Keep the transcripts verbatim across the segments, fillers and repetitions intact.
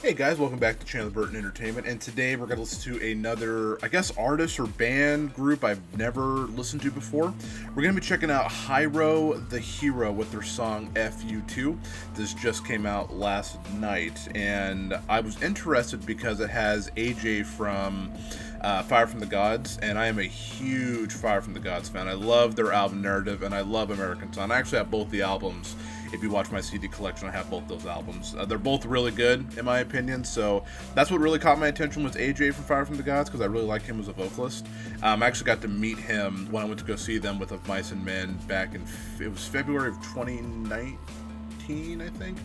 Hey guys, welcome back to Chandler Burton Entertainment, and today we're gonna listen to another, I guess, artist or band group I've never listened to before. We're gonna be checking out Hyro The Hero with their song F U two. This just came out last night, and I was interested because it has A J from uh, Fire From The Gods, and I am a huge Fire From The Gods fan. I love their album Narrative, and I love American Son. I actually have both the albums. If you watch my C D collection, I have both those albums. Uh, they're both really good, in my opinion. So that's what really caught my attention was A J from Fire From The Gods, because I really like him as a vocalist. Um, I actually got to meet him when I went to go see them with Of Mice and Men back in, it was February of twenty nineteen, I think.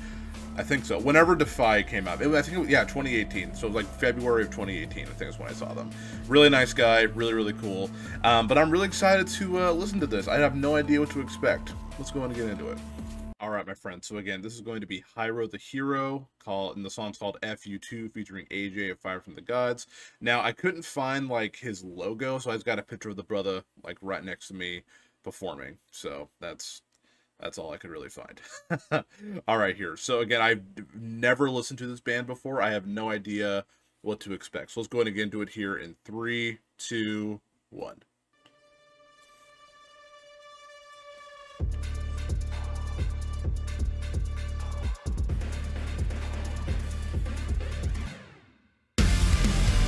I think so. Whenever Defy came out, it was, I think, it was, yeah, twenty eighteen. So it was like February of twenty eighteen. I think that's when I saw them. Really nice guy, really, really cool. Um, but I'm really excited to uh, listen to this. I have no idea what to expect. Let's go on and get into it. All right, my friends. So again, this is going to be Hyro The Hero, call, and the song's called F U two, featuring A J of Fire From The Gods. Now, I couldn't find, like, his logo, so I just got a picture of the brother, like, right next to me performing. So that's that's all I could really find. All right, here. So again, I've never listened to this band before. I have no idea what to expect. So let's go ahead and get into it here in three, two, one.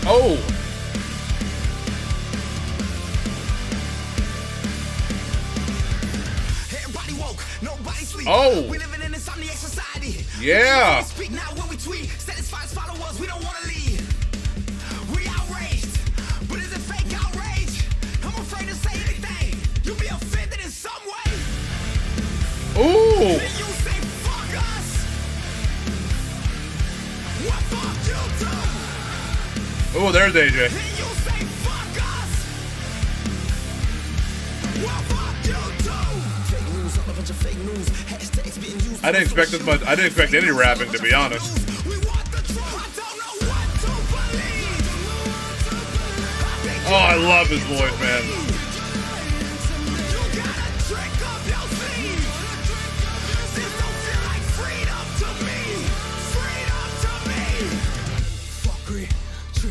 Oh! Everybody woke, nobody sleep. Oh! We're living in a insomniac society. Yeah! Speak now when we tweet. Satisfied followers, we don't want to leave. We outraged, but is it fake outrage? I'm afraid to say anything. You'll be offended in some way. Ooh! Then you say, fuck us. What fuck you do? Oh, there's A J. I didn't expect this much. I didn't expect any rapping, to be honest. Oh, I love his voice, man.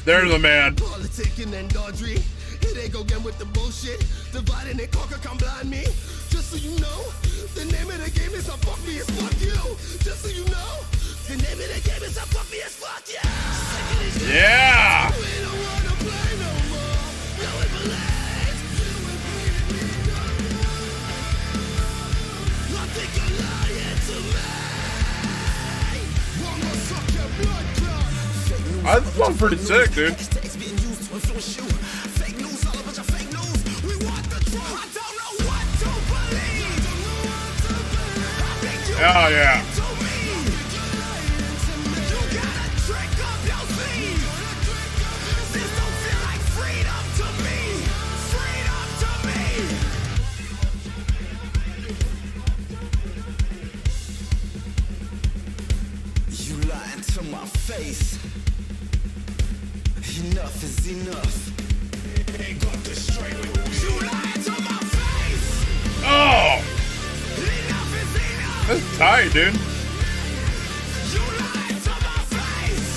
There's a man. Politicking and dodgy. Here they go again with the bullshit. Dividing and conquer can blind me. Just so you know, the name of the game is a fuck me as fuck you. Just so you know, the name of the game is a fuck me as fuck you. Yeah. I sound pretty sick, dude. Oh yeah. You lying to my face. Enough is enough. Ain't got this straight. You lied to my face. Oh, enough is enough. That's tight, dude. You lied to my face.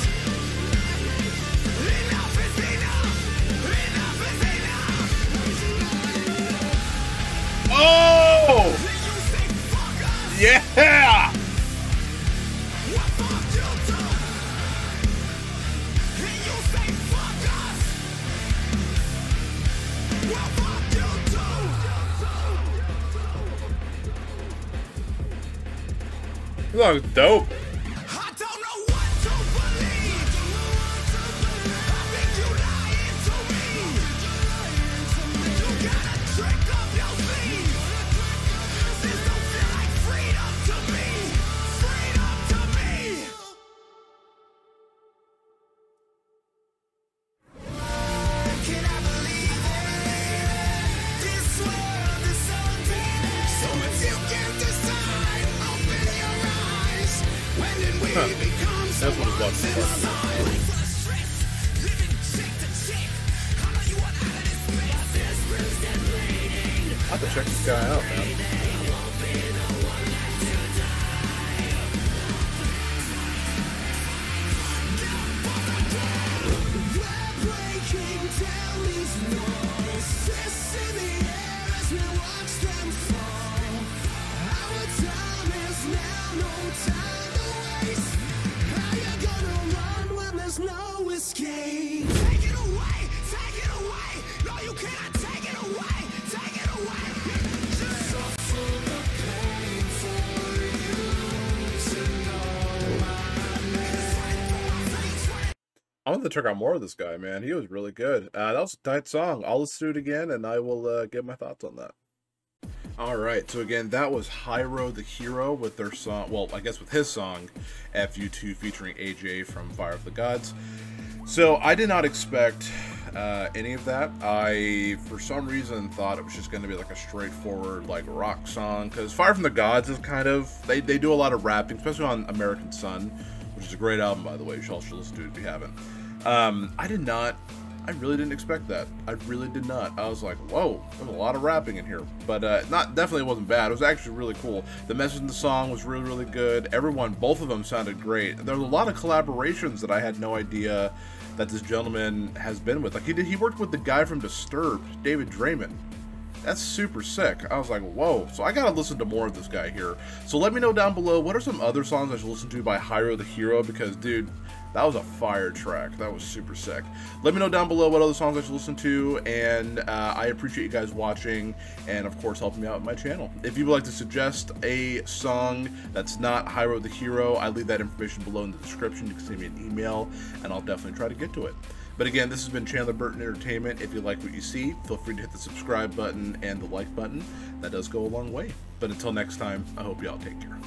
Enough is enough. Enough is enough. Oh, yeah. That was dope. I don't know what to believe. I think you lying to me. You gotta trick up your sleeve. This don't feel like freedom to me. Freedom to me. Can I believe it? This world is so dangerous. So if you can decide. Huh. That's what it's watching for. I'll have to check this guy out, man. wanted to check out more of this guy, man. He was really good. Uh, that was a tight song. I'll listen to it again, and I will uh, get my thoughts on that. All right, so again, that was Hyro The Hero with their song, well, I guess with his song, F U two, featuring A J from Fire From The Gods. So I did not expect uh, any of that. I, for some reason, thought it was just going to be like a straightforward like rock song, because Fire From The Gods is kind of, they, they do a lot of rapping, especially on American Sun, which is a great album, by the way. You should also listen to it if you haven't. Um, I did not, I really didn't expect that. I really did not. I was like, whoa, there's a lot of rapping in here. But uh, not definitely wasn't bad. It was actually really cool. The message in the song was really, really good. Everyone, both of them sounded great. There was a lot of collaborations that I had no idea that this gentleman has been with. Like he did, he worked with the guy from Disturbed, David Draymond. That's super sick. I was like, whoa. So I gotta listen to more of this guy here. So let me know down below, what are some other songs I should listen to by Hyro The Hero? Because dude, that was a fire track. That was super sick. Let me know down below what other songs I should listen to, and uh, I appreciate you guys watching and of course helping me out with my channel. If you would like to suggest a song that's not Hyro The Hero, I leave that information below in the description. You can send me an email and I'll definitely try to get to it. But again, this has been Chandler Burton Entertainment. If you like what you see, feel free to hit the subscribe button and the like button. That does go a long way. But until next time, I hope y'all take care.